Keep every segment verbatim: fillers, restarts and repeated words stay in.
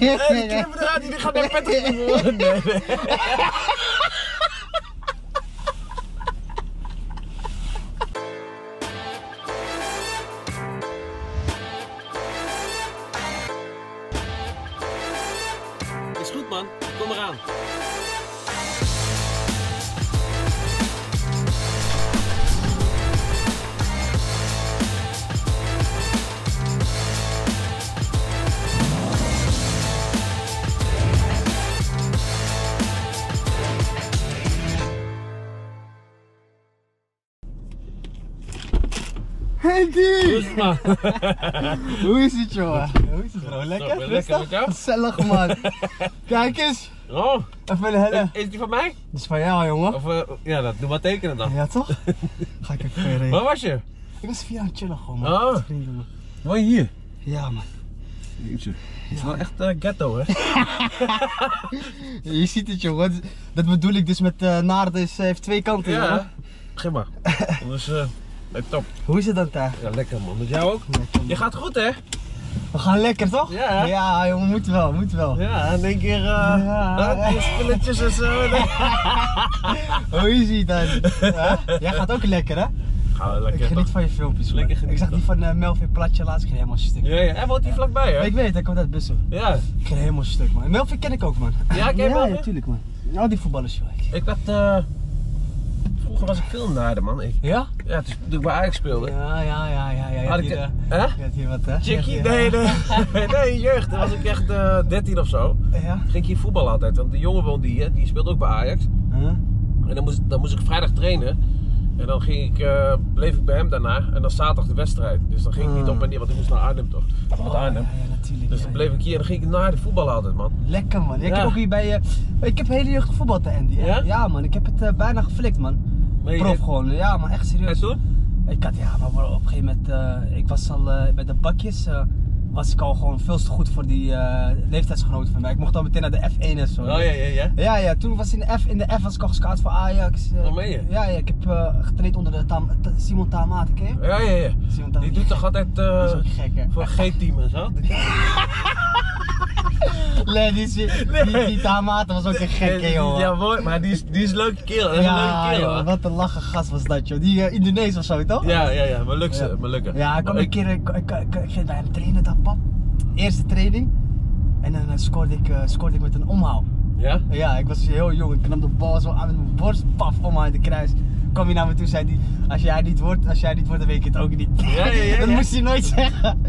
Nee, die knippen eruit, die gaan bij Patrick niet worden. Nee, nee. Is goed, man, kom eraan. Hey Dee! Hoe is het, jongen? Hoe is het, bro? Lekker? Lekker, gezellig, man. Kijk eens. Oh. Even een helle. Is die van mij? Dat is van jou, jongen. Of, uh, ja, dat, doe maar tekenen dan. Ja, toch? Ga ik even verder. Waar was je? Ik was via aan het chillen, gewoon, man. Oh. Waar je hier? Ja, man. Jeetje. Het is wel echt uh, ghetto, hè? Je ziet het, jongen. Dat bedoel ik dus met uh, naard. Dus, uh, heeft twee kanten, ja, jongen. Geef maar. Dus, uh, Hey, top. Hoe is het dan daar? Ja, lekker, man. Met jou ook? Lekker, je gaat goed, hè? We gaan lekker, toch? Ja, ja, jongen, moet wel, moet wel. Ja, en één keer uh, ja, uh, ja. spulletjes en zo. Hoe is het dan? Ja? Jij gaat ook lekker, hè? Gaan we lekker. Ik geniet toch van je filmpjes. Lekker geniet, ik zag die van uh, Melvin Platje laatst, ik ging helemaal stuk. Ja, ja. Hij woont hier vlakbij, hè? Ik weet, hij komt uit Bussum. Ja. Ik ging helemaal stuk, man. Melvin ken ik ook, man. Ja, ken je wel? Ja, natuurlijk, man. Al die voetballers, joh. Ik had. Uh... Vroeger was ik veel naarder, man. Ik. Ja? Ja, het is, toen ik bij Ajax speelde. Ja, ja, ja, ja. ja. Je had hier, uh, hè? Je had hier wat, hè? Chickie, nee, nee. Nee, jeugd. Dan was ik echt uh, dertien of zo. Ja? Ging ik hier voetballen altijd, want de jongen woonde hier, die speelde ook bij Ajax. Huh? En dan moest, dan moest ik vrijdag trainen. En dan ging ik, uh, bleef ik bij hem daarna. En dan zaterdag de wedstrijd. Dus dan ging ik niet op en neer, want ik moest naar Arnhem, toch? Oh, met Arnhem. Ja, ja, natuurlijk. Dus dan bleef ik hier en dan ging ik naar de voetbal altijd, man. Lekker, man. Ja. Ik heb ook hier bij. Uh, ik heb hele jeugd gevoetbald, Andy. Hè? Ja? Ja, man. Ik heb het uh, bijna geflikt, man. Nee, prof hebt... gewoon. Ja, man. Echt serieus. En toen? Ik had, ja, maar op een gegeven moment. Uh, ik was al uh, bij de bakjes. Uh, was ik al gewoon veel te goed voor die uh, leeftijdsgenoten van mij. Ik mocht al meteen naar de F één en zo. Oh ja, ja, ja. Ja, ja, toen was in de F, in de F was ik al gescout voor Ajax. Uh, Wat meen je? Ja, ja, ik heb uh, getraind onder de tam, ta, Simon Tahamata, ken je? Ja, ja, ja. Simon Tahamata. Die doet toch altijd uh, dat is gek, hè? Voor G-team en zo? Nee, die, die, die, die Tahamata was ook een gekke, nee, joh. Ja, mooi, maar die is, die is leuke kerel. Dat is ja, een leuke kerel. Joh, wat een lachen gast was dat, joh. Die uh, Indonesisch of zo, toch? Ja, ja, ja, maar lukken. Ja, maar lukken. Ja, ik kwam een keer, ik, ik, ik, ik ging bij hem trainen dan, pap. Eerste training. En dan uh, scoorde, ik, uh, scoorde ik met een omhaal. Ja? Ja, ik was heel jong. Ik nam de bal zo aan met mijn borst, paf, omhaal in de kruis. Kwam hij naar me toe en zei hij, als jij niet wordt, als jij niet wordt, dan weet ik het ook niet. Ja, ja, ja. Dat moest hij nooit zeggen.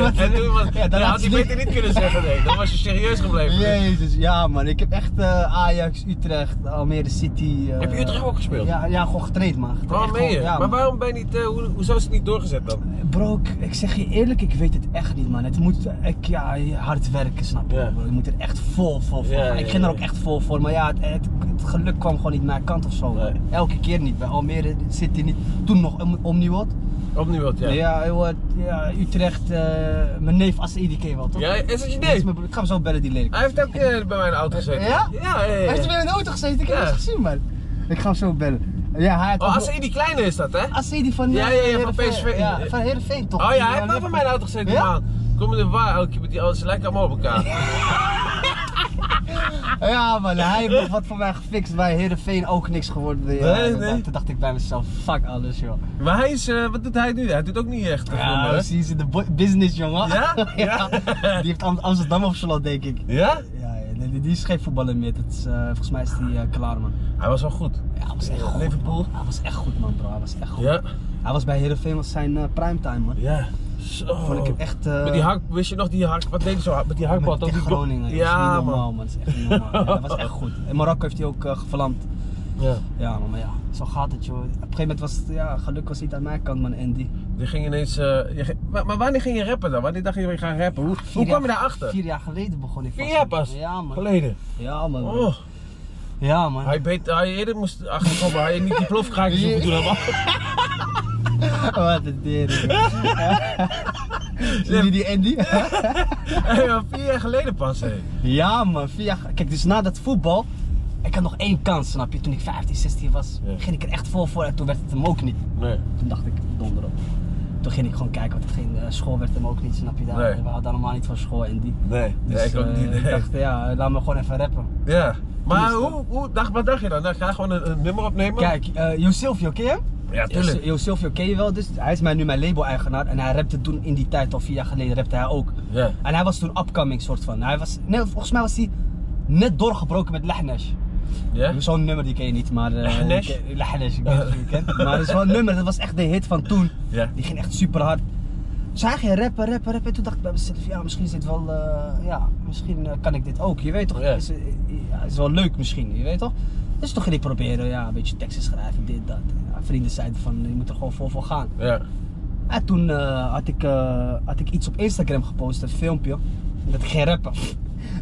Want, en toen was, ja, dat had hij beter niet kunnen zeggen, nee. Dan was je serieus gebleven. Jezus, ja, man. Ik heb echt uh, Ajax, Utrecht, Almere City. Uh, heb je Utrecht ook gespeeld? Ja, ja, gewoon getraind, man. Waarom ben je? Ja, maar waarom ben je niet, uh, hoe, hoezo is het niet doorgezet dan? Bro, ik, ik zeg je eerlijk, ik weet het echt niet, man. Het moet, ik, ja, hard werken, snap je, ja, bro. Je moet er echt vol, vol voor. Ja, ja, ik ging ja, er ook echt vol voor, maar ja, het, het, het geluk kwam gewoon niet naar kant of zo. Nee. Elke keer niet. Bij Almere City niet. Toen nog om, Omniwot. Omniwot, ja. Ja, ja, Utrecht. Uh, mijn neef Assaidi ken je wel, toch? Ja, is dat je neef? Ik ga hem zo bellen, die lelijk. Hij heeft ook uh, bij mijn auto gezeten. Ja? Ja, ja, ja, ja. Hij heeft bij mijn auto gezeten, ik heb ja, het gezien, man. Ik ga hem zo bellen. Ja, hij oh, Assaidi kleine is dat, hè? Assaidi van ja, ja, ja, van P S V. Ja, van Heerenveen, toch? Oh ja, hij heeft wel bij mijn auto gezeten, ja? Man. Kom in de waar, elke keer met die auto's, ze lijken allemaal op elkaar. Ja, man, hij heeft nog wat voor mij gefixt. Bij Heerenveen ook niks geworden. Ja, nee, nee. Toen dacht ik bij mezelf, fuck alles, joh. Maar hij is, uh, wat doet hij nu? Hij doet ook niet echt. Ja, precies, hij is in de business, jongen. Ja? Ja. Die heeft Am Amsterdam op slot, denk ik. Ja? Ja, ja, die is geen voetballer meer. Dat is, uh, volgens mij is die uh, klaar, man. Hij was wel goed. Ja, hij was echt goed. Liverpool. Hij was echt goed, man, bro. Hij was echt goed. Ja. Hij was bij Heerenveen, was zijn uh, primetime, man. Ja. Zo. Vond ik hem echt. Uh... Met die hak, wist je nog die hak? Wat deed hij zo met die hakbal? Tegen Groningen. Ja, ja, dat is niet normaal, man. Dat is echt niet normaal. Ja, dat was echt goed. In Marokko heeft hij ook uh, geverlamd. Ja. Ja, maar ja, zo gaat het, joh. Op een gegeven moment was het, ja, geluk was niet aan mijn kant, man, Andy. Die ging ineens, uh, je ging... Maar, maar wanneer ging je rappen dan? Wanneer dacht je weer gaan rappen? Hoe, ja, hoe kwam je daarachter? Vier jaar geleden begon ik. Vier jaar pas? Ja, man. Geleden? Ja, man. Oh. Ja, man. Hij beet, hij eerder moest achterkomen, hij niet die plofkraakjes hoeven doen, man. Wat een dering. Zie je die Andy? Hey, man, vier jaar geleden pas, hé. Ja, man, vier jaar. Kijk, dus na dat voetbal, ik had nog één kans, snap je? Toen ik vijftien, zestien was, ja, ging ik er echt vol voor en toen werd het hem ook niet. Nee. Toen dacht ik, donder op. toen ging ik gewoon kijken, want ging, uh, school werd hem ook niet, snap je daar. Nee. We hadden daar normaal niet van school en die. Nee, dus, nee ik ook uh, niet. Nee. Ik dacht, ja, laat me gewoon even rappen. Ja, maar hoe, hoe, dag, wat dacht je dan? Ga je gewoon een, een nummer opnemen? Kijk, uh, Josylvio, ken je hem? Ja, tuurlijk. Josylvio ken je wel, dus hij is mij nu mijn label-eigenaar en hij rapte toen in die tijd, al vier jaar geleden, rapte hij ook. Yeah. En hij was toen upcoming soort van. Hij was, nee, volgens mij was hij net doorgebroken met Lahnesh. Yeah. Zo'n nummer die ken je niet, maar... Uh, Lahnesh? Lahnesh, ik weet niet of je het kent. Maar zo'n nummer, dat was echt de hit van toen. Yeah. Die ging echt super hard. Dus hij ging rappen, rappen, rappen en toen dacht ik bij mezelf, ja misschien is dit wel, uh, ja, misschien uh, kan ik dit ook, je weet toch. Yeah. Is, ja, is wel leuk misschien, je weet toch. Dus toen ging ik proberen, ja, een beetje teksten schrijven, dit, dat. Ja, vrienden zeiden van, je moet er gewoon vol voor gaan. Ja. En toen uh, had, ik, uh, had ik iets op Instagram gepost, een filmpje, dat ik ging rappen.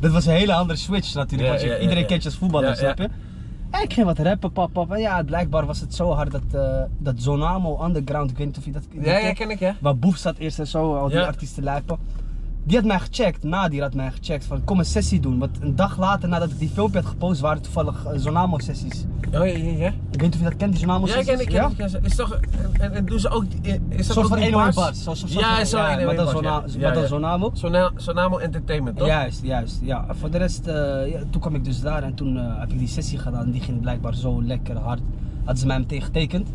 Dat was een hele andere switch natuurlijk, ja, want ja, iedereen ja, kent je als voetballer, ja, snap je? Ja. En ik ging wat rappen, pap, pap. En ja, blijkbaar was het zo hard dat, uh, dat Zonamo Underground, ik weet niet of je dat kent. Ja, ja, ken ik, ja. Waar Boef zat eerst en zo, al die ja. artiesten lijpen. Die had mij gecheckt, Nadir had mij gecheckt van kom een sessie doen, want een dag later nadat ik die filmpje had gepost waren toevallig uh, Zonamo sessies. Oh ja, ja, ja. Ik weet niet of je dat kent, die Zonamo sessies. Ja, ken ik, ja? Ken ik. Is toch, en, en doen ze ook, is dat soort van één nul één bars? Zo, zo, zo, ja, zo één nul één bars, maar dan Zonamo. Zonamo Entertainment, toch? Juist, juist, ja. Voor de rest, uh, ja, toen kwam ik dus daar en toen uh, heb ik die sessie gedaan, die ging blijkbaar zo lekker hard, hadden ze mij meteen getekend.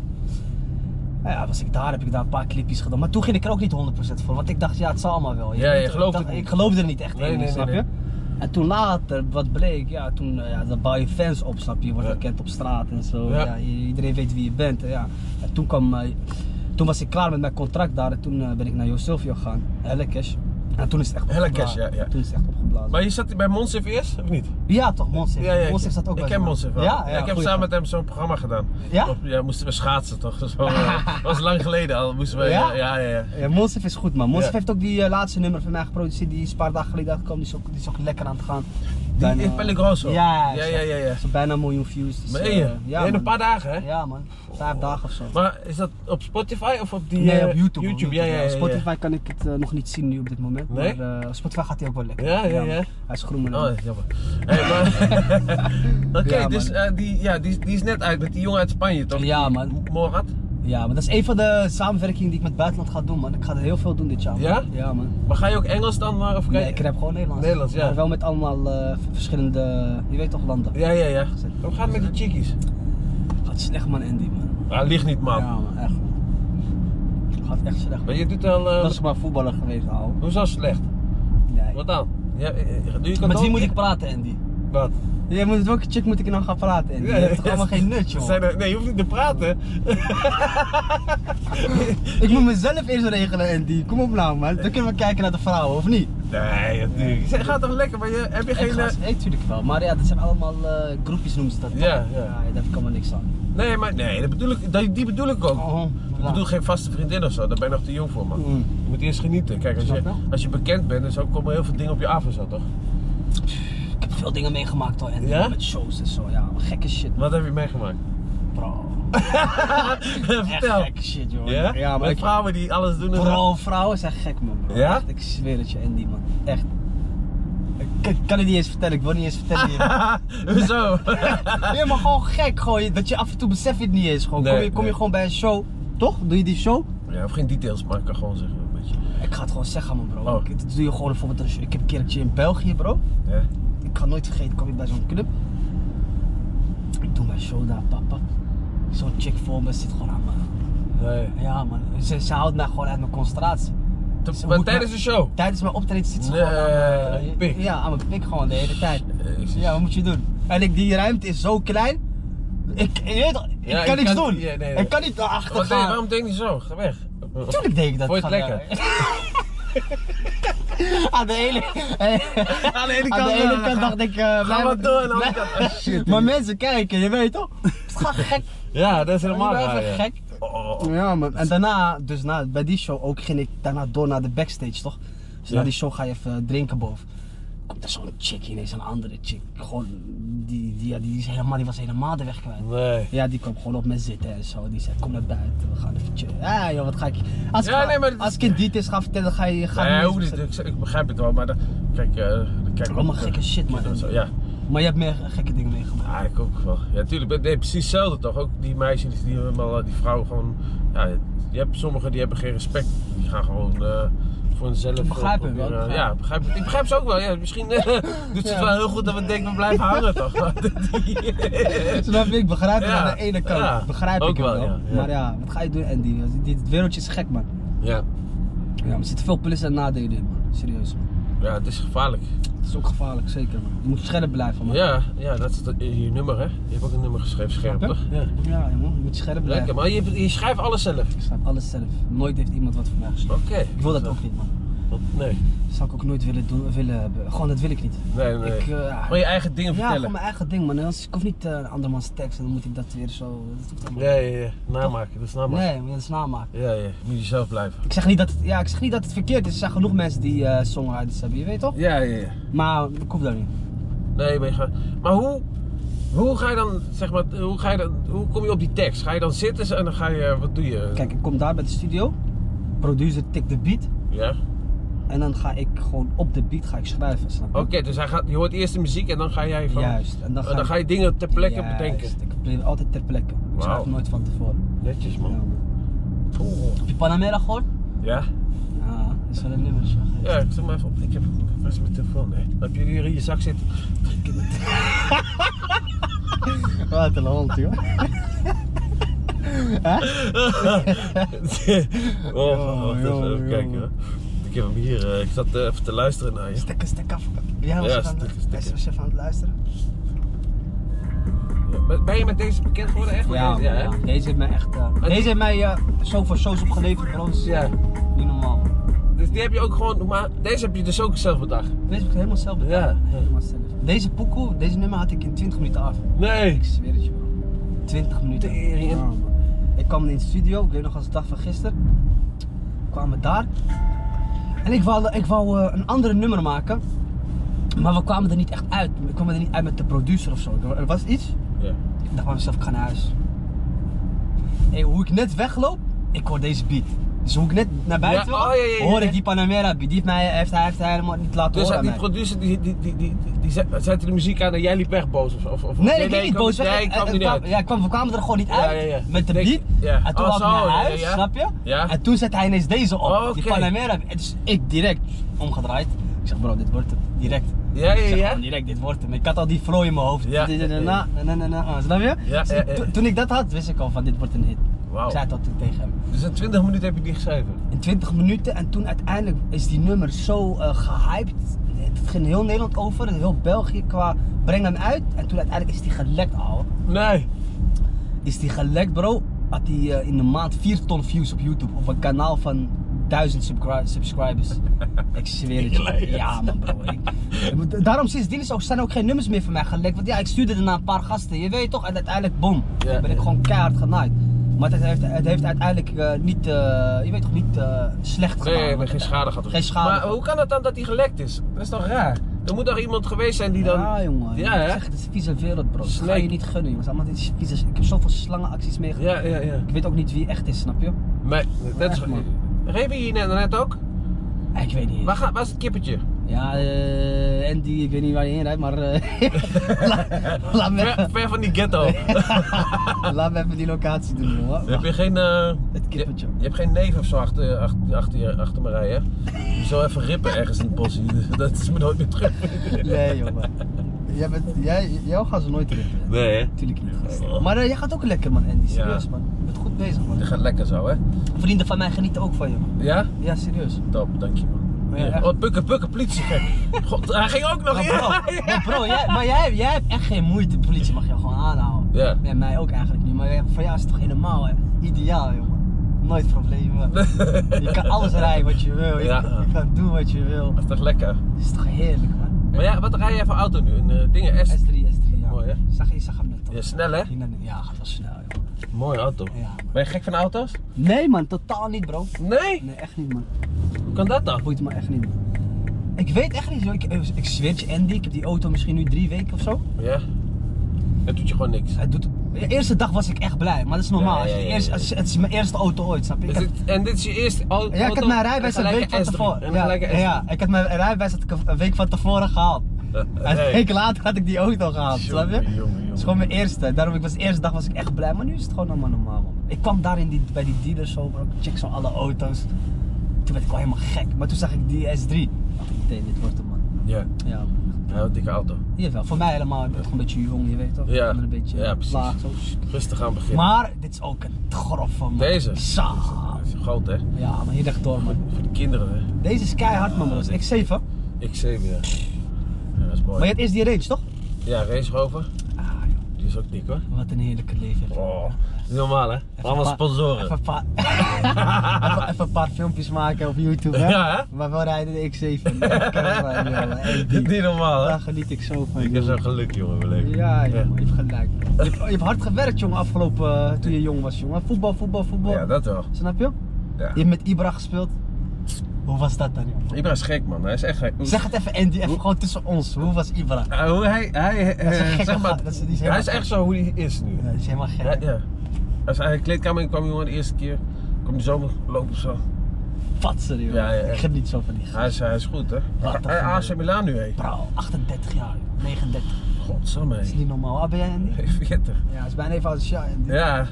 Ja, was ik daar, heb ik daar een paar clipjes gedaan. Maar toen ging ik er ook niet honderd procent voor, want ik dacht, ja, het zal allemaal wel. Je ja, je gelooft ik, dacht, ik geloofde er niet echt nee, in, nee, snap nee, je? Nee. En toen later, wat bleek, ja, toen ja, dan bouw je fans op, snap je? Je wordt ja. bekend op straat en zo. Ja. Ja, iedereen weet wie je bent. Ja. En toen, kwam, uh, toen was ik klaar met mijn contract daar en toen uh, ben ik naar Josylvio gegaan, Hellekesh. En toen is het echt opgeblazen. Ja, ja. Toen is het echt opgeblazen. Maar je zat bij Monsif eerst, of niet? Ja toch, Monsif. Ja, ja, ja, Monsif zat ook bij. Ik ken Monsif wel. Ja, ja, ja, ik heb samen gang. met hem zo'n programma gedaan. Ja? Of, ja, moesten we schaatsen toch? Dat dus uh, was lang geleden al. Moesten we, ja? Ja, ja, ja. ja, Monsif is goed man. Monsif ja. heeft ook die uh, laatste nummer van mij geproduceerd. Die is een paar dagen geleden uitgekomen. Die, die is ook lekker aan het gaan. Die in Peligroso? Ja, ja, ja. ja, ja. Zo bijna een miljoen views. Dus, maar uh, ja, ja, in een paar dagen hè? Ja man, vijf oh. dagen of zo. Maar is dat op Spotify of op die... Nee, op YouTube. YouTube. Ja, ja, ja. Spotify kan ik het nog niet zien nu op dit moment. Nee? Maar uh, Spotify gaat hij ook wel lekker. Ja, ja, ja. Hij is groen. Oh, dat is jammer. Hey, Oké, okay, ja, dus uh, die, ja, die, die is net uit met die jongen uit Spanje, toch? Ja, man. Morad? Ja, maar dat is een van de samenwerkingen die ik met het buitenland ga doen, man. Ik ga er heel veel doen dit jaar. Man. Ja? Ja, man. Maar ga je ook Engels dan? Maar, of nee, je... ik rap gewoon Nederlands. Nederlands, ja. Maar wel met allemaal uh, verschillende, je weet toch, landen. Ja, ja, ja. Hoe gaat het met die chickies? Gaat slecht, man, Andy, man. Ah, ligt niet, man. Ja, man, echt. Gaat echt slecht. Maar je doet al... Uh... Dat is maar voetballer geweest, ouwe. Hoezo slecht? Nee. Wat dan? Ja, met wie moet ik praten, Andy? Wat? Ja, met welke chick moet ik nou gaan praten, Andy? Je hebt toch allemaal geen nut, joh? Er... Nee, je hoeft niet te praten. Ik moet mezelf eerst regelen, Andy. Kom op nou, man. Dan kunnen we kijken naar de vrouwen, of niet? Nee, natuurlijk. Ze gaat toch lekker, maar je, heb je geen... Gaat, nee, natuurlijk wel. Maar ja, dat zijn allemaal uh, groepjes noemen ze dat. Ja, ja. ja, daar kan maar niks aan. Nee, maar nee, dat bedoel ik, die bedoel ik ook. Oh, ik bedoel geen vaste vriendin of zo, daar ben je nog te jong voor, man. Mm. Je moet eerst genieten. Kijk, als je, als je bekend bent, dan komen er heel veel dingen op je af en zo, toch? Ik heb veel dingen meegemaakt al, en ja? met shows en zo, ja, gekke shit. Man. Wat heb je meegemaakt? Bro. Vertel. Echt gekke shit, joh. Yeah? Ja, maar met vrouwen die alles doen en Bro, vrouwen zijn gek, man. Bro. Ja? Echt, ik zweer het je, Andy, man. Echt. Ik kan het niet eens vertellen, ik wil niet eens vertellen. Hoezo? Nee, maar gewoon gek, gewoon, dat je af en toe beseft je het niet eens. Gewoon. Nee, kom je, kom nee. je gewoon bij een show, toch? Doe je die show? Ja, of geen details, maar ik kan gewoon zeggen een beetje. Ik ga het gewoon zeggen, man, bro. Oh. Ik, doe je gewoon bijvoorbeeld een, ik heb een keertje in België, bro. Ja. Ik ga nooit vergeten, kwam ik bij zo'n club. Ik doe mijn show daar, papa. Zo'n chick voor me zit gewoon aan me. Nee. Ja, man. Ze, ze houdt mij gewoon uit mijn concentratie. Te, dus maar tijdens mijn, de show? Tijdens mijn optreden zit ze nee, gewoon aan mijn pik. Ja, aan mijn pik gewoon de hele tijd. Ja, wat moet je doen? En ik, die ruimte is zo klein. Ik, ik, weet, ik ja, kan niks kan, doen. Ja, nee, nee. Ik kan niet naar achter gaan. Denk, waarom denk je zo? Ga weg. Tuurlijk denk ik dat. Vond je het lekker? Aan de ene kant dacht ik... Uh, ga maar door en aan de andere kant. Oh, shit, maar mensen kijken, je weet toch? Het gaat gek. Ja, dat is helemaal waar. Ja. Gek. Oh. Ja, maar en daarna, dus na, bij die show ook ging ik daarna door naar de backstage, toch? Dus ja. na die show ga je even drinken boven. Komt er zo'n chick ineens, een andere chick. Gewoon, die, die, die, die, is helemaal, die was helemaal de weg kwijt. Nee. Ja, die kwam gewoon op me zitten en zo. Die zei, kom naar buiten, we gaan even chillen. Ja joh, wat ga ik... Als ik, ja, ga, nee, maar... als ik in details ga vertellen, ga je... Ga nee, niet, ik, ik begrijp het wel, maar... De, kijk, uh, kijk, allemaal gekke de, shit, man. Zo, ja. Maar je hebt meer gekke dingen meegemaakt. Ja, ik ook wel. Ja, tuurlijk. Nee, precies hetzelfde toch? Ook die meisjes, die, die, die vrouwen gewoon... Ja, je hebt, sommigen die hebben geen respect. Die gaan gewoon... Uh, voor hunzelf begrijpen wel. Uh, ja, begrijp, ik begrijp ze ook wel. Ja, misschien uh, doet ze het ja. wel heel goed dat we denken we blijven hangen toch. Snap ik, begrijp ik ja. aan de ene kant. Ja. Begrijp ook ik wel. wel. Ja. Maar ja, wat ga je doen Andy? Dit wereldje is gek man. Ja. Ja, er zitten veel plissen en nadelen in man. Serieus man. Ja, het is gevaarlijk. Het is ook gevaarlijk, zeker man. Je moet scherp blijven man. Ja, ja, dat is je, je nummer hè. Je hebt ook een nummer geschreven, scherp toch? Ja, ja man, je moet scherp blijven. Lekker, maar je, je schrijft alles zelf? Ik schrijf alles zelf. Nooit heeft iemand wat voor mij geschreven. Oké. Okay. Ik wil dat ook niet man. Dat, nee. Dat zou ik ook nooit willen doen, willen, gewoon dat wil ik niet. Nee, nee. Ik, uh, maar je eigen dingen vertellen? Ja, gewoon mijn eigen ding man. Anders, ik hoef niet uh, een andermans tekst en dan moet ik dat weer zo... Dat ja, ja, ja. Namaken, dat is namaken. Nee, dat is namaken. Ja, ja. Je moet jezelf blijven. Ik zeg niet dat het, ja, ik zeg niet dat het verkeerd is. Er zijn genoeg mensen die uh, songwriters hebben, je weet toch? Ja, ja, ja. Maar ik hoef dat niet. Nee, maar je gaat... Maar hoe... Hoe ga je dan, zeg maar, hoe, ga je dan, hoe kom je op die tekst? Ga je dan zitten en dan ga je... Wat doe je? Kijk, ik kom daar bij de studio. Producer tikt de beat. Ja. En dan ga ik gewoon op de beat ga ik schrijven, snap je? Oké, okay, dus hij gaat, je hoort eerst de muziek en dan ga jij van... Juist. En dan ga, en dan ik, ga je dingen ter plekke juist, bedenken. Ik probeer altijd ter plekke. Wow. Ik schrijf nooit van tevoren. Netjes man. Ja. Oh. Heb je Panamera gehoord? Ja. Ja, dat is wel een nummertje. Ja, ik zet maar even op. Ik heb mijn telefoon, nee. Heb je hier in je zak zitten? Wat een hond, joh. Huh? Oh, wacht even, even kijken hoor. Ik heb hem hier, uh, ik zat uh, even te luisteren naar je. Stekker, stekker af. Ja, was, ja, stikker, de, stikker. was je aan het luisteren? Ja, ben je met deze bekend geworden echt? Ja, deze, ja, ja. Deze heeft mij echt, uh, deze die... heeft mij uh, zo voor shows opgeleverd, bro. Dus, ja. Niet normaal. Dus die heb je ook gewoon, maar deze heb je dus ook zelf bedacht? Deze heb ik helemaal zelf bedacht. Ja. Helemaal zelf. Deze pokoe, deze nummer had ik in twintig minuten af. Nee! Ik zweer het je bro. twintig minuten. Ja, ik kwam in de studio, ik weet nog als de dag van gisteren. We kwamen daar. En ik wou, ik wou uh, een andere nummer maken, maar we kwamen er niet echt uit. We kwamen er niet uit met de producer ofzo. Er was iets. Yeah. Ik dacht bij mezelf, ik ga naar huis. Hey, hoe ik net wegloop, ik hoor deze beat. Dus hoe ik net naar buiten ja, oh, ja, ja, ja, hoor ik die Panamera beat. Die heeft hij helemaal niet laten dus horen. Dus die producer die, die, die, die, die zette de muziek aan en jij liep weg boos of, of Nee, nee ik liep niet boos weg. Nee, kwam niet uit. Ja, kwam, we kwamen er gewoon niet uit ja, ja, ja. met de beat. Nee, ja. En toen oh, was ik naar huis, ja, ja. snap je? Ja. En toen zette hij ineens deze op, oh, okay. die Panamera beat. Dus ik direct omgedraaid. Ik zeg bro, dit wordt het. Direct. Ja, ja, ja. Ik zeg gewoon direct, dit wordt hem. Ik had al die flow in mijn hoofd. Ja. Na, na, na, na, snap je? Ja, dus ja, ja. Toen ik dat had, wist ik al van dit wordt een hit. Wow. Ik zei dat tegen hem. Dus in twintig minuten heb je die geschreven? In twintig minuten en toen uiteindelijk is die nummer zo uh, gehyped. Het ging heel Nederland over, heel België qua breng hem uit. En toen uiteindelijk is die gelekt ouwe. Nee. Is die gelekt bro. Had hij uh, in een maand vier ton views op YouTube. Op een kanaal van duizend subscri subscribers. Ik zweer het je. Ja man bro. Ik, daarom sindsdien is ook, zijn ook geen nummers meer van mij gelekt. Want ja, ik stuurde er naar een paar gasten. Je weet toch? En uiteindelijk boom. Ja, ben ik ja. gewoon keihard genaaid. Maar het heeft, het heeft uiteindelijk uh, niet, uh, je weet toch, niet uh, slecht gedaan. Nee, maar geen schade gehad. Geen schade. Maar hoe kan het dan dat hij gelekt is? Dat is toch raar? Er moet toch iemand geweest zijn die dan... Ja jongen, ja, ik hè? zeg, het is een vieze wereld bro. Dat ga je niet gunnen jongens. Allemaal die vieze... Ik heb zoveel slangenacties meegemaakt. Ja, ja, ja. Ik weet ook niet wie echt is, snap je? Nee, dat is... Geef je hier net, net ook? Ik weet niet. Waar, ga, waar is het kippertje? Ja, uh, Andy, ik weet niet waar je heen rijdt, maar uh, la, laat me... ver, ver van die ghetto. Laat me even die locatie doen, hoor. Heb je geen... Uh, het kippertje. Je, je hebt geen neef of zo achter, achter, achter, achter me rijden, hè? Je zou even rippen ergens in het bos. Dat is me nooit meer terug. Nee, jongen. Jij bent, jij, jou gaan ze nooit rippen. Nee, hè? Tuurlijk niet. Ja, maar uh, jij gaat ook lekker, man, Andy. Serieus, ja. man. Je bent goed bezig, man. Je gaat lekker zo, hè? Vrienden van mij genieten ook van je, man. Ja? Ja, serieus. Top, dank je, man. Ja, ja. Oh, bukken, bukken, politie. God, hij ging ook nog in. Ja, bro, ja. Ja, bro jij, maar jij, jij hebt echt geen moeite. De politie mag je gewoon aanhouden. Ja. Ja, mij ook eigenlijk niet. Maar voor jou is het toch helemaal hè? Ideaal, jongen. Nooit problemen. Je kan alles rijden wat je wil. Je, ja. kan, je kan doen wat je wil. Dat is toch lekker? Dat is toch heerlijk, man. Maar ja, wat rij jij voor auto nu? Een uh, dingen S drie? S drie, S drie, ja. Mooi, hè? Zag, je zag hem net al. Ja, snel, hè? Ja, gaat wel snel, joh. Mooie auto. Ja, ben je gek van auto's? Nee, man. Totaal niet, bro. Nee? Nee, echt niet, man. Hoe kan dat dan? Boeit me echt niet. Ik weet echt niet, ik, ik switch Andy, ik heb die auto misschien nu drie weken of zo. Ja. Het doet je gewoon niks. Het doet, de eerste dag was ik echt blij, maar dat is normaal. Ja, ja, ja, ja, ja. Eerst, als, het is mijn eerste auto ooit, snap je? Ik had, het, en dit is je eerste auto? Ja, ik had mijn rijbewijs een week van tevoren. Ja, ja, ik had mijn rijbewijs een week van tevoren gehaald. En een week later had ik die auto gehaald, snap je? Jongen, jongen. Dat is gewoon mijn eerste. Daarom ik was de eerste dag was ik echt blij, maar nu is het gewoon allemaal normaal, man. Ik kwam daar in die, bij die dealer zo, bro. Ik check zo alle auto's. Toen werd ik wel helemaal gek, maar toen zag ik die S drie. Dacht ik meteen, dit wordt hem, man. Yeah. Ja. Ja, een dikke auto. Jawel, voor mij helemaal. Ik ben gewoon een beetje jong, je weet toch? Ja, een beetje ja, precies. Laag, zo. Rustig aan beginnen. Maar dit is ook een groffe, man. Deze? Sa. Deze is groot, hè? Ja, maar hier dacht door, man. Voor de kinderen, hè? Deze is keihard, man, bro. X zeven? X zeven, ja. Ja, dat is mooi. Maar het is die Range, toch? Ja, Range Rover. Ah, joh. Die is ook dik, hoor. Wat een heerlijke leven. Oh, dat is normaal, hè? Even allemaal paar, sponsoren. Even een, paar, even, even een paar filmpjes maken op YouTube, hè? Ja, hè? Maar wel rijden de X zeven. Dat is niet normaal, hè? Daar geniet ik zo van. Ik heb zo'n geluk, jongen, mijn leven. Ja, ja, man. Je hebt gelijk. Je hebt, je hebt hard gewerkt, jongen, afgelopen uh, toen je jong was, jongen. Voetbal, voetbal, voetbal. Ja, dat wel. Snap je? Ja. Je hebt met Ibra gespeeld. Hoe was dat dan? Joh? Ibra is gek, man. Hij is echt gek. Zeg het even, Andy, even hoe? Gewoon tussen ons. Hoe was Ibra? Uh, hoe hij, hij, dat is een zeg maar, dat is, is hij is gek. Echt zo hoe hij is nu. Ja, hij is helemaal gek. Ja, ja. Als hij de kleedkamer in kwam, jongen, de eerste keer, kwam hij zo lopen zo. Fatser, joh. Ja, ja, ik heb niet zo van die gast. Hij is, hij is goed, hè? Hij A C Milan nu, hé. Bro, achtendertig jaar, joh. negenendertig. Godsamme. Dat is niet normaal. Waar ben jij, Andy? veertig. Ja, hij is bijna even als jij, Andy. Ja.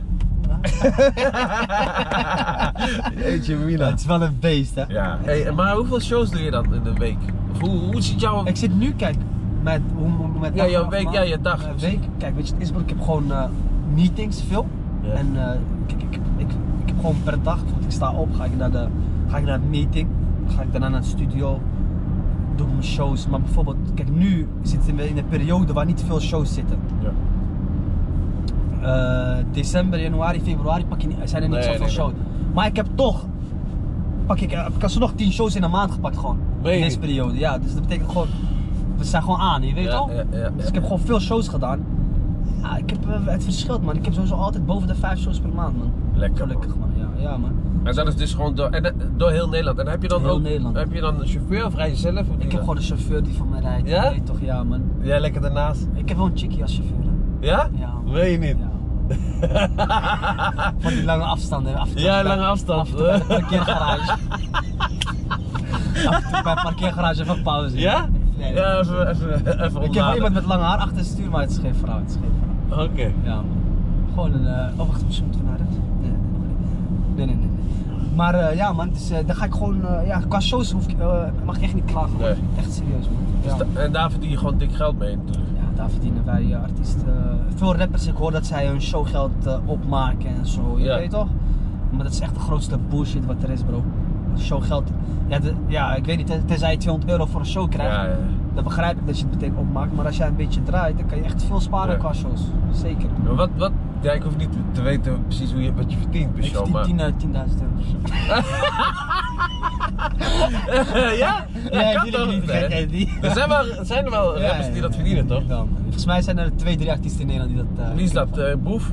Jeetje, Mina. Ja, het is wel een beest, hè? Ja. Hey, maar hoeveel shows doe je dan in de week? Of hoe, hoe ziet jouw... Ik zit nu, kijk, met... met, met ja, jouw week, ja, je dag. Uh, week. Kijk, weet je, het is, ik heb gewoon uh, meetings, veel. Ja. En uh, kijk, ik, ik, ik, ik heb gewoon per dag, ik sta op, ga ik naar de, ga ik naar de meeting, ga ik daarna naar de studio, doe mijn shows. Maar bijvoorbeeld, kijk, nu zitten we in een periode waar niet veel shows zitten. Ja. Uh, december, januari, februari pak je, zijn er niet nee, zoveel nee, shows. Nee. Maar ik heb toch, pak ik, ik had zo nog tien shows in een maand gepakt gewoon. Nee. In deze periode, ja. Dus dat betekent gewoon, we zijn gewoon aan, je weet ja, al. Ja, ja, dus ja. Ik heb gewoon veel shows gedaan. Ja, ik heb, uh, het verschilt, man. Ik heb sowieso altijd boven de vijf shows per maand, man. Lekker. Gelukkig, man. man. Ja, ja, man. En dat is dus gewoon door, en, door heel Nederland. En heb je dan heel ook, Nederland. Heb je dan een chauffeur of rij je zelf? Ik heb dan? Gewoon een chauffeur die voor mij rijdt. Ja? Weet toch, ja, man. Jij ja, lekker daarnaast? Ik heb wel een chickie als chauffeur. Ja? Ja. Weet je niet? Ja. Van die lange afstanden. Afstand ja, lange afstand. Bij, afstand bij parkeergarage. Afstand bij parkeergarage, even pauze. Ja? Nee, nee. Ja, even, even, even ik ontladen. Heb wel iemand met lang haar achter de stuur, maar het is geen vrouw. Oké. Okay. Ja, man. Gewoon een... Uh... Oh, wacht, misschien moeten we naar dit. Nee, nee, nee. nee. Maar uh, ja, man, dus, uh, dan ga ik gewoon... Uh, ja, qua shows hoef ik, uh, mag ik echt niet klagen. Nee. Echt serieus, man. Ja. Dus en daar verdien je gewoon dik geld mee, natuurlijk. Daar verdienen wij uh, artiesten. Uh, veel rappers, ik hoor dat zij hun showgeld uh, opmaken en zo, je ja. weet toch? Maar dat is echt de grootste bullshit wat er is, bro. Showgeld, ja, de, ja ik weet niet, tenzij je tweehonderd euro voor een show krijgt, ja, ja. dan begrijp ik dat je het meteen opmaakt. Maar als jij een beetje draait, dan kan je echt veel sparen ja. qua shows. Zeker. Maar wat, wat, ja, ik hoef niet te weten precies hoe je, wat je verdient per show, maar... Ik verdien uh, tienduizend euro. Ja? Ja, ja kan toch niet, hè? Er zijn, wel, zijn er wel rappers ja, ja, die dat verdienen, ja, ja, toch? Dan, volgens mij zijn er twee, drie artiesten in Nederland die dat... Uh, Wie is dat? Uh, Boef?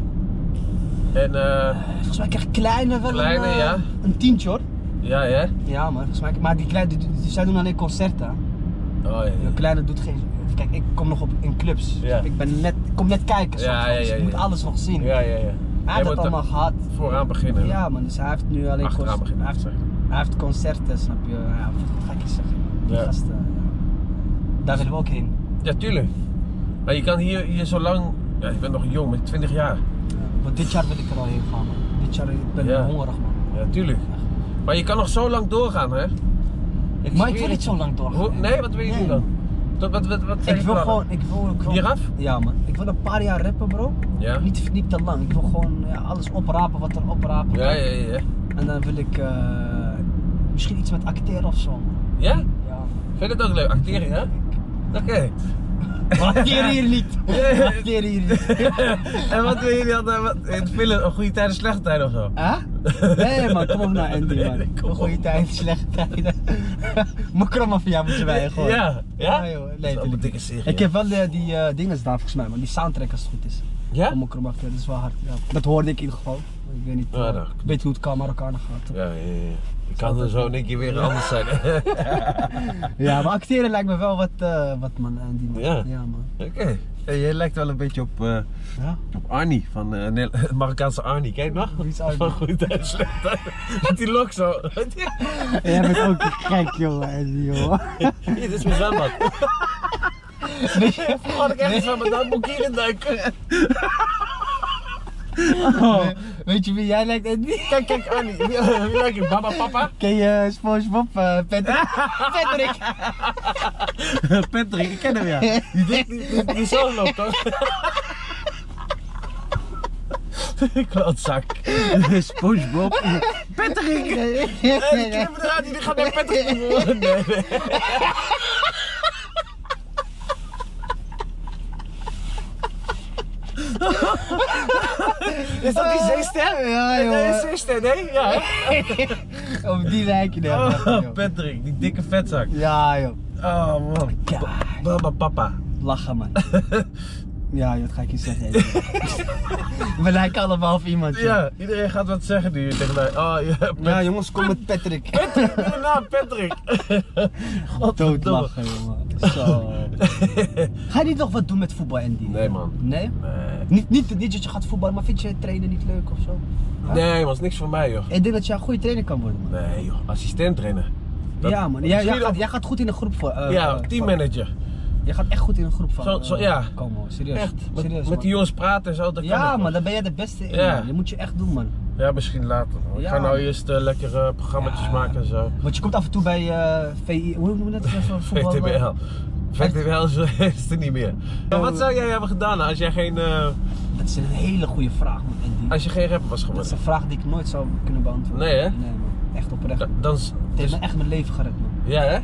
En eh... Uh, volgens mij krijgt Kleine wel kleine, een, uh, ja. een tientje, hoor. Ja, ja? Ja, maar volgens mij... Maar die Kleine, die, die, zij doen alleen concerten. Oh, ja, ja. De Kleine doet geen... Kijk, ik kom nog op, in clubs. Ja. Dus ik, ben net, ik kom net kijken, ja, ja, ja, ja, dus ik ja, moet ja. alles nog zien. Ja, ja, ja. Hij heeft het allemaal gehad. Vooraan beginnen. Ja, man. Dus hij heeft nu alleen... Achteraan beginnen. Hij heeft concerten, snap je? Ja, wat ga ik je zeggen? Die ja. gasten, ja. Daar willen we ook heen. Ja, tuurlijk. Maar je kan hier, hier zo lang... Ja, ik ben nog jong, met twintig jaar. Ja, want dit jaar wil ik er al heen gaan, man. Dit jaar ben ik ja. hongerig, man. Ja, tuurlijk. Echt. Maar je kan nog zo lang doorgaan, hè? Ik maar ik wil niet zo lang doorgaan. Ho nee, wat wil je nee. doen dan? Tot, wat, wat, wat ik wil plannen? Gewoon... Ik wil gewoon... Hieraf? Ja, man. Ik wil een paar jaar rappen, bro. Ja. Niet, niet te lang. Ik wil gewoon ja, alles oprapen wat er oprapen kan. Ja, ja, ja, ja. En dan wil ik... Uh, Misschien iets met acteren of zo. Ja? Ja. Vind je dat ook leuk? Acteren, hè? Oké. Okay. Acteren hier niet. Acteren hier niet. En wat willen jullie altijd in het filmen? Een goede tijd en slechte tijd of zo? Hè? Huh? Nee, man, kom op naar Andy, nee, man. Een goede tijd en slechte tijden. Mijn kromafia moet je bij gewoon. Ja? Ja? Ah, joh. Nee, dat dikke serie. Ik heb wel de, die uh, dingen daar volgens mij, man. Die soundtrack als het goed is. Ja? Van mijn kromafia, dat is wel hard. Ja. Dat hoorde ik in ieder geval. Ik weet niet uh, ja, nou, weet hoe het kan, maar elkaar nog gaat. Ja, ja, ja. Ik kan er zo in één keer weer anders zijn. Ja, maar acteren lijkt me wel wat, uh, wat man, Andy. Man. Ja, ja man. Oké. Okay. Hey, jij lijkt wel een beetje op, uh, ja? op Arnie, van uh, Marokkaanse Arnie. Kijk nog? Wie is Arnie? Van Goede Tijd, Slecht Tijd. Met die lok zo. Jij bent ook gek, jongen, Andy, jongen. Dit is mijn zwembad. Nee, vroeger had ik echt iets van mijn dagboekje in duiken. Oh. Nee. Weet je wie jij lijkt, Andy? Kijk, kijk, Andy. Wie lijkt je? Baba, papa? Ken je SpongeBob? Uh, Patrick? Patrick! Patrick, ik ken hem ja. Die, die, die, die zo loopt toch? Klootzak. SpongeBob. Patrick! Nee, nee, nee. Die eruit, die gaat naar Patrick. Nee, nee. Is dat die zeester? Ja, joh. Nee, zeester, nee? Ja. Op die lijk je nou. Oh, Patrick, die dikke vetzak. Ja, joh. Oh, man. Baba, papa. Lachen, man. Ja, wat ga ik je zeggen? We lijken allemaal op iemand. Joh. Ja, iedereen gaat wat zeggen nu tegen mij. Oh, ja, ja, jongens, kom met Patrick. Patrick, doe naam, Patrick. Doodlachen, jongen. Zo. Ga je niet nog wat doen met voetbal, Andy? Nee, man. Nee? Nee. Niet, niet, niet dat je gaat voetballen, maar vind je trainen niet leuk of zo? Ja? Nee, man, is niks voor mij, joh. Ik denk dat je een goede trainer kan worden, man. Nee, joh, assistent trainer. Dat, ja, man. Jij, jij, gaat, jij gaat goed in een groep voor. Uh, ja, teammanager. Voor. Je gaat echt goed in een groep van zo, zo, ja. Komen, hoor. Serieus. Echt, met, serieus, met die jongens praten en zo, dat ja, kan Ja, maar dan ben jij de beste in, ja. Dat moet je echt doen, man. Ja, misschien later. Ik ja, ga nou eerst uh, lekkere programma's ja. maken en zo. Want je komt af en toe bij uh, V I, hoe noemen we dat? V T B L. V T B L is, is er niet meer. Maar wat zou jij hebben gedaan als jij geen... Uh... Dat is een hele goede vraag, man. Andy. Als je geen rapper was geworden? Dat is een vraag die ik nooit zou kunnen beantwoorden. Nee, hè? Nee, man. Echt oprecht. Da dan is, het heeft dus... me echt mijn leven gered, man. Ja, hè? Ja.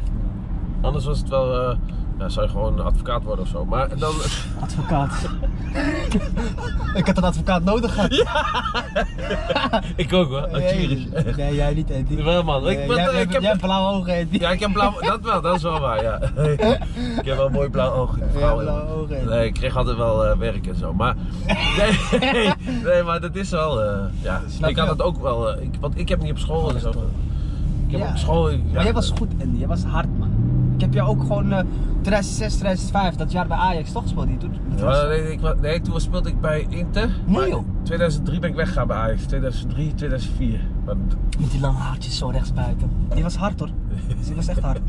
Anders was het wel... Uh... Ja, zou je gewoon advocaat worden of zo, maar dan... Advocaat. Ik had een advocaat nodig gehad. Ja. Ik ook hoor, Algerisch. Nee, nee, jij niet, Andy. Wel man, ik, nee, ben, jij, ik heb... Jij hebt blauwe ogen, Andy. Ja, ik heb blauwe... Dat wel, dat is wel waar, ja. Ik heb wel mooi blauwe ogen. Blauwe ogen, Andy. Nee, ik kreeg altijd wel uh, werk en zo, maar... Nee, nee, maar dat is wel... Uh, ja, Snap ik had het ook wel... Uh, ik, want ik heb niet op school en dus zo. Ik heb ja. op school... Ja, maar jij was goed, Andy. Jij was hard, man. Ik heb jou ook gewoon uh, tweeduizend zes, tweeduizend vijf, dat jaar bij Ajax toch gespeeld? Ja, nee, nee, toen speelde ik bij Inter. Nee joh. tweeduizend drie ben ik weggegaan bij Ajax. tweeduizend drie, tweeduizend vier. Maar... Met die lange haartjes zo rechtsbuiten. Die was hard hoor. Die was echt hard.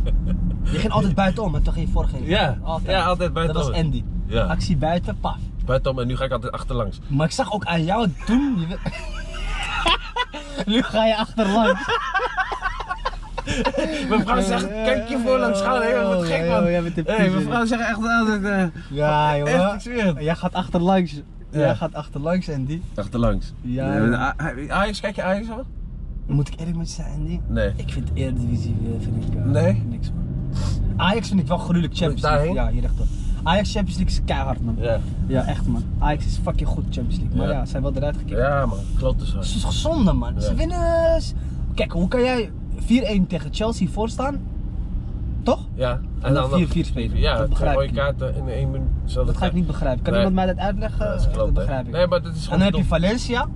Je ging altijd buitenom, maar toch geen voorgeven. Ja, altijd. Ja, altijd buitenom. Dat was Andy. Ja. Actie buiten, paf. Buitenom en nu ga ik altijd achterlangs. Maar ik zag ook aan jou doen. Je... Nu ga je achterlangs. Mijn vrouw zegt, kijk je voorlangs gaan, hé, wat gek man. Hey, mijn vrouw zegt echt altijd, uh, ja joh, jij gaat achterlangs, ja. Jij gaat achterlangs Andy. Achterlangs? Ja. ja. Ajax, kijk je Ajax al? Moet ik eerlijk met je zijn Andy? Nee. Ik vind Eredivisie, vind ik, uh, nee. niks man. Ajax vind ik wel gruwelijk Champions League. Ja, hier rechtop. Ajax Champions League is keihard man. Ja. Ja, echt man. Ajax is fucking goed Champions League, maar ja, ja ze zijn wel eruit gekeken. Ja man, klopt dus. Het is gezonde man, ja. Ze winnen... Kijk, hoe kan jij... vier één tegen Chelsea voorstaan, toch? Ja. En dan vier vier spelen. Ja, dat begrijp ik. Mooie kaarten in één minuut. Dat ga ik niet begrijpen. Kan nee. iemand mij dat uitleggen? Ja, dat, klopt, dat begrijp ik. Nee, maar dat is en dan heb je Valencia,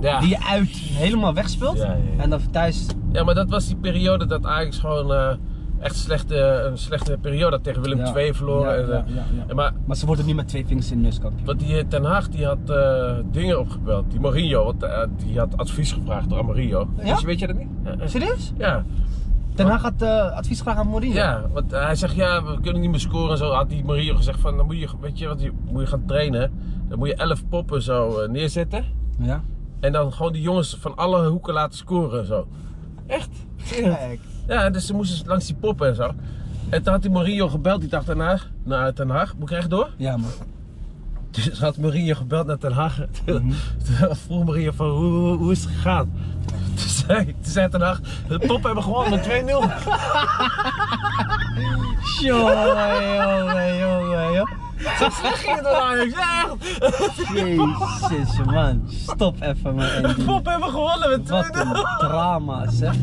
ja. die je uit helemaal wegspeelt. Ja, ja, ja. En dan thuis. Ja, maar dat was die periode dat Ajax gewoon uh, echt slechte, een slechte periode tegen Willem ja. de Tweede verloren. Ja, en, ja, ja, ja. En maar, maar ze worden niet met twee vingers in de neus kampioen. Want die Ten Hag die had uh, dingen opgebeld. Die Mourinho, want, uh, die had advies gevraagd door Mourinho. Ja? Dus weet je dat niet? Serieus? Ja. Ten Hag had uh, advies gevraagd aan Mourinho. Ja, want hij zegt ja, we kunnen niet meer scoren en zo. Had die Mourinho gezegd van, dan moet je, weet je, wat, je moet je gaan trainen. Dan moet je elf poppen zo uh, neerzetten. Ja. En dan gewoon die jongens van alle hoeken laten scoren en zo. Echt? Kijk. Ja, dus ze moesten langs die poppen en zo. En toen had die Mourinho gebeld, die dacht daarna naar Ten Hag. Moet ik echt door? Ja, man. Dus had Mourinho gebeld naar Ten Hag. Toen mm-hmm. vroeg Mourinho van hoe, hoe, hoe is het gegaan? Toen zei, toen zei Ten Hag, de poppen hebben gewonnen met twee nul. Jongen, jongen, jongen, jongen. Zo slecht ging het door Ajax, echt! Jezus man, stop even man Andy. De poppen hebben gewonnen met twee nul. Wat een drama zeg.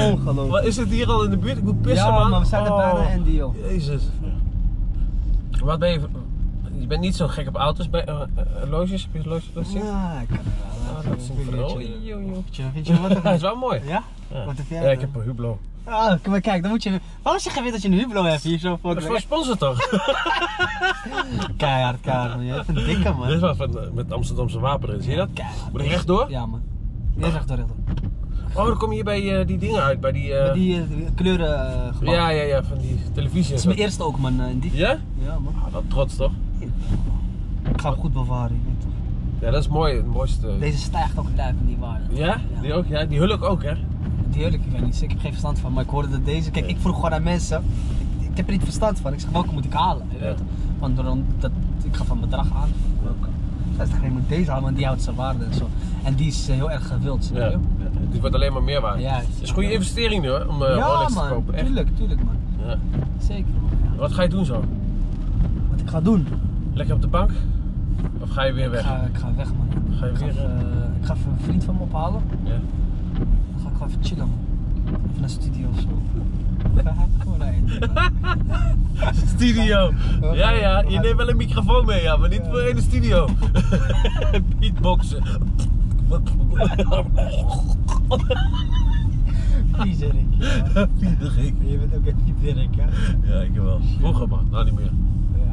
Ongelooflijk. Wat is het hier al in de buurt? Ik moet pissen ja, man. Ja man, we zijn er bijna oh. Andy joh. Jezus. Wat ben je... Je bent niet zo gek op auto's, bij uh, uh, loges, heb je loges gezien? Ja, ik kan het wel. Dat is een verdorie. Vind je wat? Dat is wel mooi. Ja? Ja. Wat heb jij? Ja, ik heb een Hublot. Ah, maar kijk, dan moet je... Waarom zeg je weer dat je een Hublot hebt hier zo voor? Dat is voor sponsor toch? Keihard, keihard man. Je hebt een dikke man. Dit is wel van, met Amsterdamse wapen erin, zie je dat? Keihard. Moet ik rechtdoor? Ja man. Jij is rechtdoor, rechtdoor. Oh, dan kom je hier bij uh, die dingen uit, bij die... Uh... Bij die uh, kleuren... Uh, ja, ja, ja, van die televisie. Dat is mijn eerste ook, man. In die... Ja? Ja, man. Ah, dat trots, toch? Ja. Ik ga hem goed bewaren, ik weet toch. Ja, dat is mooi, het mooiste. Deze stijgt ook duik in die waarde. Ja? Ja? Die ook, ja? Die hulk ook, hè? Die hulk, ik weet niet, ik heb geen verstand van, maar ik hoorde dat deze... Kijk, ik vroeg gewoon aan mensen, ik, ik heb er niet verstand van. Ik zeg, welke moet ik halen? Ja. Weet want dan, dat, ik ga van bedrag aan. Welke? Dat is degene met deze halen, want die houdt zijn waarde en zo. En die is heel erg gewild, ja. Ja. Die wordt alleen maar meer waard. Ja, het is een goede investering nu, hoor, om uh, ja, Rolex man, te kopen. Ja, tuurlijk, tuurlijk, man. Ja. Zeker, man. Ja. Wat ga je doen zo? Wat ik ga doen? Lekker op de bank? Of ga je weer weg? Ik ga, ik ga weg, man. Ga je ik, weer, ga even, uh, ik ga even een vriend van me ophalen. Ja. Dan ga ik gewoon even chillen, man. Even naar studio of zo. Kom maar naar studio. Ja, ja. Je neemt wel een microfoon mee, ja, maar niet voor in de studio. Beatboxen. Viezerik, ja. Viezerik. Je bent ook echt viezerik, ja? Ja, ik wel. Vroeger, man. Nou, niet meer.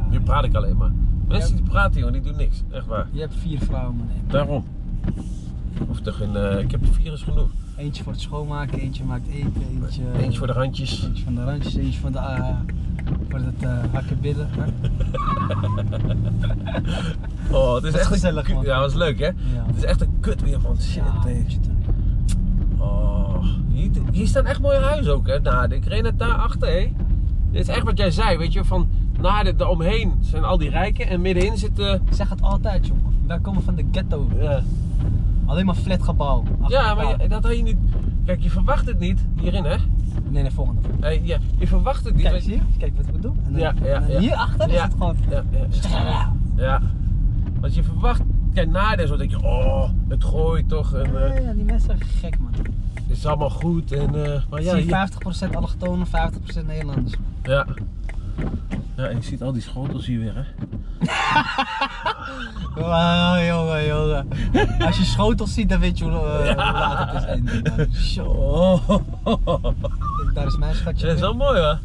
Nu praat ik alleen maar. Mensen die praten, jongen, die doen niks. Echt waar. Je hebt vier vrouwen, man. Daarom. Of toch een, uh, ik heb de vier is genoeg. Eentje voor het schoonmaken, eentje maakt eten, eentje... Eentje voor de randjes. Eentje van de randjes, eentje van de... Uh, voor het uh, hakken billen. Oh, het is echt gezellig, man. Ja, dat is leuk, hè? Ja. Het is echt een kut weer, man. Shit, ja, shit. Oh, hier, hier staan echt mooie huizen ook, hè? Nou, ik reed net daarachter, hè? Dit is echt wat jij zei, weet je, van... Nou, de, daaromheen zijn al die rijken en middenin zitten... Ik zeg het altijd, jongen. Wij komen van de ghetto. Ja. Alleen maar flatgebouw. Ja, maar je, dat had je niet... Kijk, je verwacht het niet hierin, hè? Nee, nee, volgende. Hey, ja, je verwacht het niet. Kijk, zie je? Kijk wat we doen. En dan, ja, ja, en dan ja. Hierachter ja. Is het gewoon... Ja, ja, ja. Ja. Want je verwacht... Kijk, na de zo denk je... Oh, het gooit toch en... Ja, ja, die mensen zijn gek, man. Het is allemaal goed en... Uh, maar ja, zie je vijftig procent allochtonen, vijftig procent Nederlanders. Ja. Ja, ik zie al die schotels hier weer, hè. Wauw, jongen, jongen. Als je schotels ziet, dan weet je hoe, uh, ja. Hoe laat het is eindelijk. Oh. Daar is mijn schatje. Dat is wel mooi, hoor.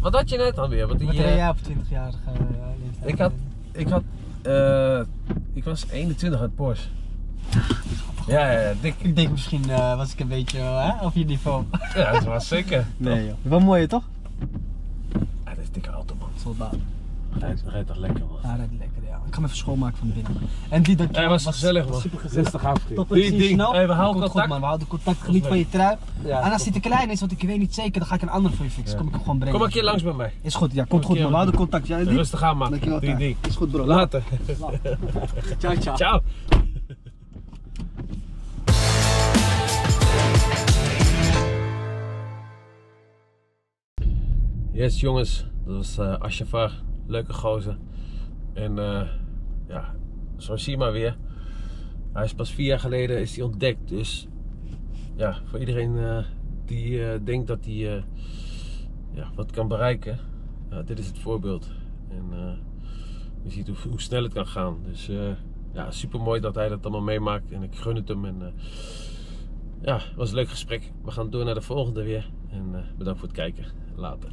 Wat had je net dan weer? Wat reed jij op twintigjarige leeftijd? Ik had, ik had, uh, ik was eenentwintig uit Porsche. Ja, ja, ja, dik. Ik denk misschien uh, was ik een beetje uh, op je niveau. Ja, dat was zeker. Nee, joh. Wel mooi, toch? Ja, dat is een dikke auto, man. Soldaat. Rijdt, rijdt toch lekker, man. Ja, rijdt lekker, ja. Ik ga hem even schoonmaken van binnen. En die dat hey, was, was gezellig, man. Super gezellig. Tot precies die ding. Snel. Hey, we houden contact. Goed, man. We houden contact. Geniet van je trui. Ja, en als hij te klein is, want ik weet niet zeker, dan ga ik een ander voor je fixen. Ja. Kom ik hem gewoon brengen. Kom een keer langs bij mij. Is goed, ja. Komt goed, man. We houden contact. Jij ja, rustig aan, man. Dankjewel. Die ding. Is goed, bro. Later. Later. Ciao, ciao. Ciao. Yes, jongens. Dat was uh, Asjafar. Leuke gozer. En uh, ja, zo zie je maar weer. Hij is pas vier jaar geleden is hij ontdekt. Dus ja, voor iedereen uh, die uh, denkt dat hij uh, ja, wat kan bereiken. Uh, dit is het voorbeeld. En uh, je ziet hoe, hoe snel het kan gaan. Dus uh, ja, super mooi dat hij dat allemaal meemaakt. En ik gun het hem. En uh, ja, het was een leuk gesprek. We gaan door naar de volgende weer. En uh, bedankt voor het kijken. Later.